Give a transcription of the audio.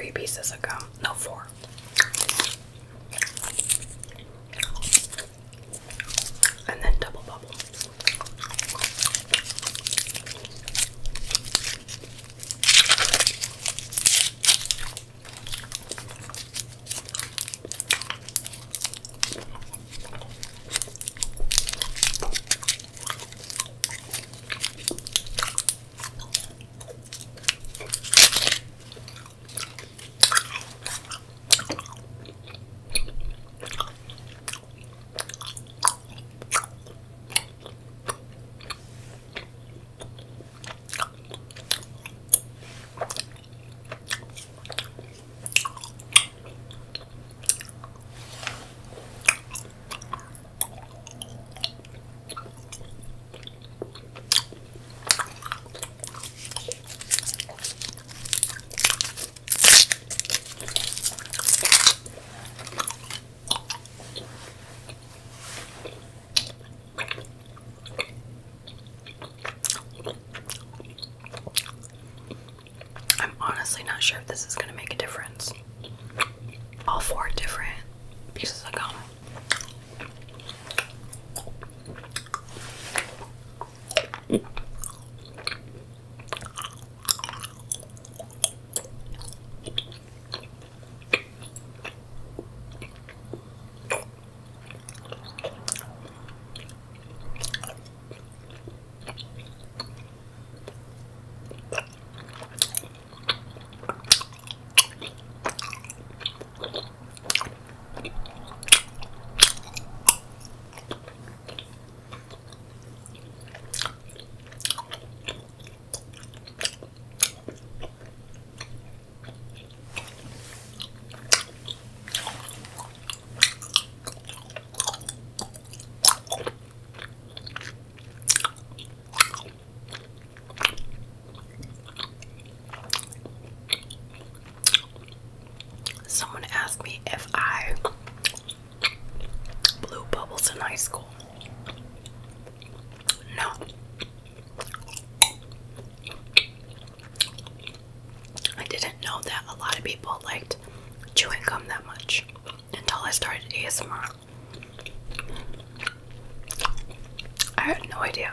3 pieces of gum. No, 4. And then double bubble. Honestly, not sure if this is gonna make a difference. All 4 different pieces of gum. Someone asked me if I blew bubbles in high school. No. I didn't know that a lot of people liked chewing gum that much until I started ASMR. I had no idea.